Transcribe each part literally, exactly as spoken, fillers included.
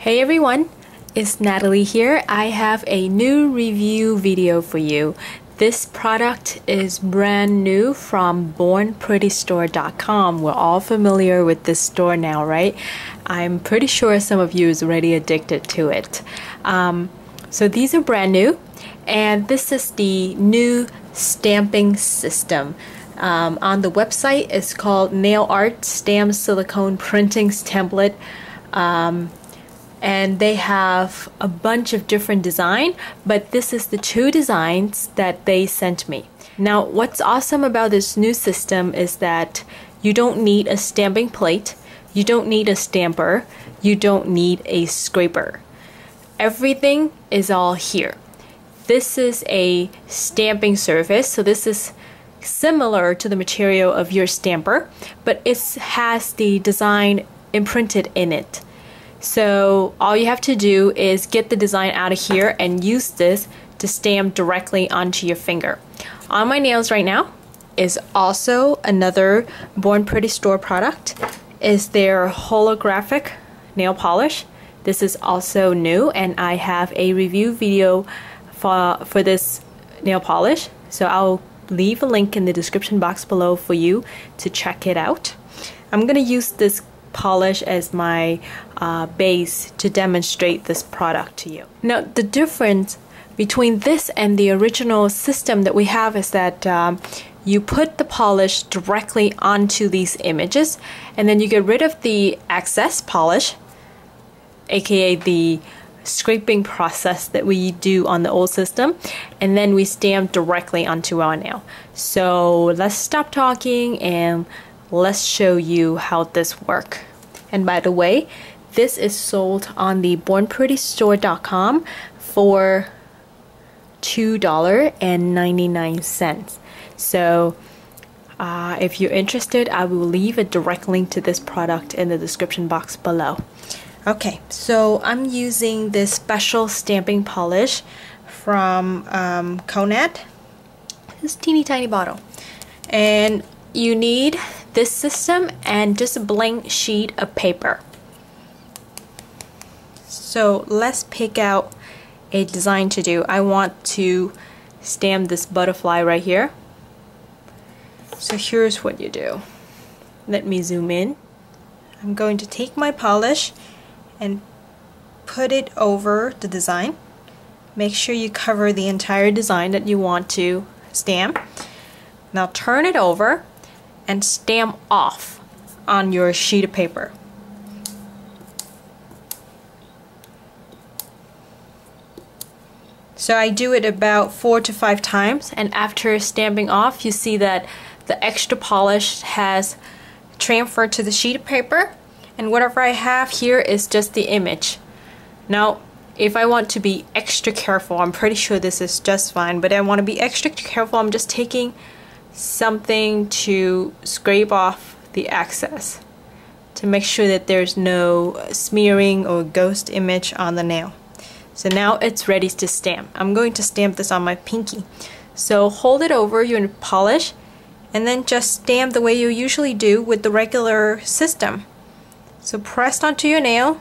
Hey everyone, it's Natalie here. I have a new review video for you. This product is brand new from Born Pretty Store dot com. We're all familiar with this store now, right? I'm pretty sure some of you is already addicted to it. Um, so these are brand new, and this is the new stamping system. Um, on the website, it's called Nail Art Stamp Silicone Printing Template. Um, and they have a bunch of different design, but this is the two designs that they sent me. Now, what's awesome about this new system is that you don't need a stamping plate, you don't need a stamper, you don't need a scraper. Everything is all here. This is a stamping surface, so this is similar to the material of your stamper, but it has the design imprinted in it. So all you have to do is get the design out of here and use this to stamp directly onto your finger. On my nails right now is also another Born Pretty Store product, is their holographic nail polish. This is also new, and I have a review video for, for this nail polish. So I'll leave a link in the description box below for you to check it out. I'm gonna use this polish as my uh, base to demonstrate this product to you. Now, the difference between this and the original system that we have is that um, you put the polish directly onto these images, and then you get rid of the excess polish, aka the scraping process that we do on the old system, and then we stamp directly onto our nail. So let's stop talking and let's show you how this works. And by the way, this is sold on the Born Pretty Store dot com for two dollars and ninety-nine cents. So uh, if you're interested, I will leave a direct link to this product in the description box below. Okay, so I'm using this special stamping polish from um, Konad. This teeny tiny bottle. And you need this system and just a blank sheet of paper. So let's pick out a design to do. I want to stamp this butterfly right here. So here's what you do. Let me zoom in. I'm going to take my polish and put it over the design. Make sure you cover the entire design that you want to stamp. Now turn it over and stamp off on your sheet of paper. So I do it about four to five times, and after stamping off, you see that the extra polish has transferred to the sheet of paper, and whatever I have here is just the image. Now, if I want to be extra careful, I'm pretty sure this is just fine, but I want to be extra careful, I'm just taking something to scrape off the excess to make sure that there's no smearing or ghost image on the nail. So now it's ready to stamp. I'm going to stamp this on my pinky. So hold it over your polish and then just stamp the way you usually do with the regular system. So press onto your nail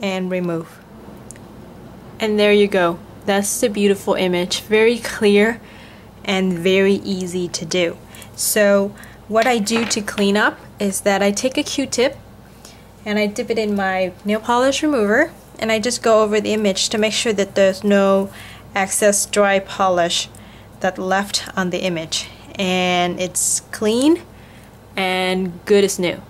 and remove. And there you go. That's the beautiful image. Very clear and very easy to do. So what I do to clean up is that I take a Q-tip and I dip it in my nail polish remover, and I just go over the image to make sure that there's no excess dry polish that left on the image, and it's clean and good as new.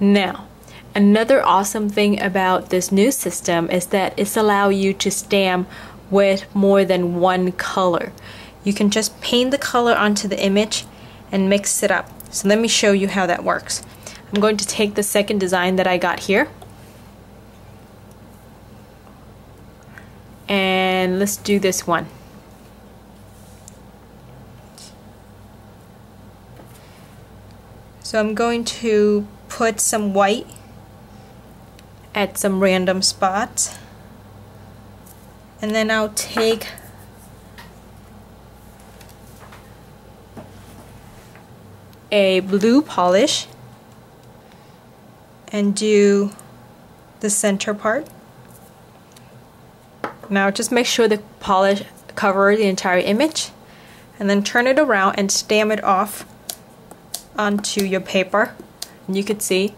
Now, another awesome thing about this new system is that it's allow you to stamp with more than one color. You can just paint the color onto the image and mix it up. So let me show you how that works. I'm going to take the second design that I got here. And let's do this one. So I'm going to put some white at some random spots, and then I'll take a blue polish and do the center part. Now just make sure the polish covers the entire image, and then turn it around and stamp it off onto your paper. And you can see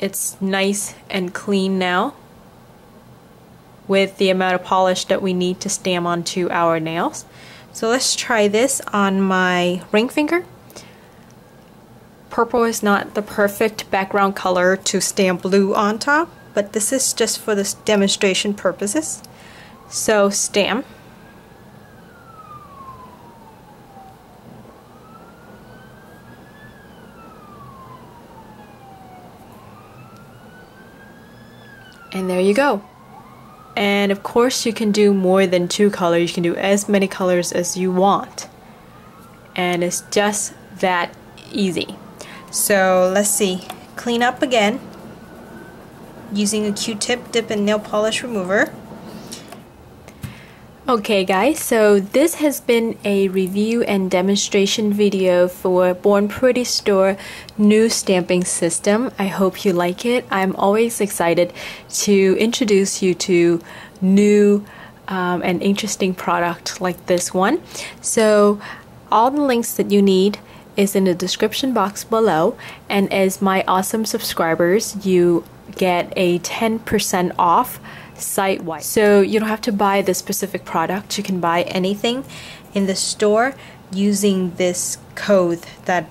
it's nice and clean now with the amount of polish that we need to stamp onto our nails. So let's try this on my ring finger. Purple is not the perfect background color to stamp blue on top, but this is just for the demonstration purposes. So stamp. And there you go. And of course you can do more than two colors. You can do as many colors as you want. And it's just that easy. So let's see. Clean up again using a Q-tip, dip, and nail polish remover. Okay guys, so this has been a review and demonstration video for Born Pretty Store new stamping system. I hope you like it. I'm always excited to introduce you to new um, and interesting product like this one. So all the links that you need is in the description box below, and as my awesome subscribers, you get a ten percent off site-wide. So you don't have to buy the specific product. You can buy anything in the store using this code that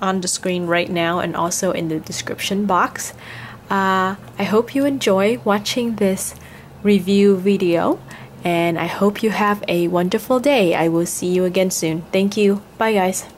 on the screen right now and also in the description box. Uh, I hope you enjoy watching this review video, and I hope you have a wonderful day. I will see you again soon. Thank you. Bye guys.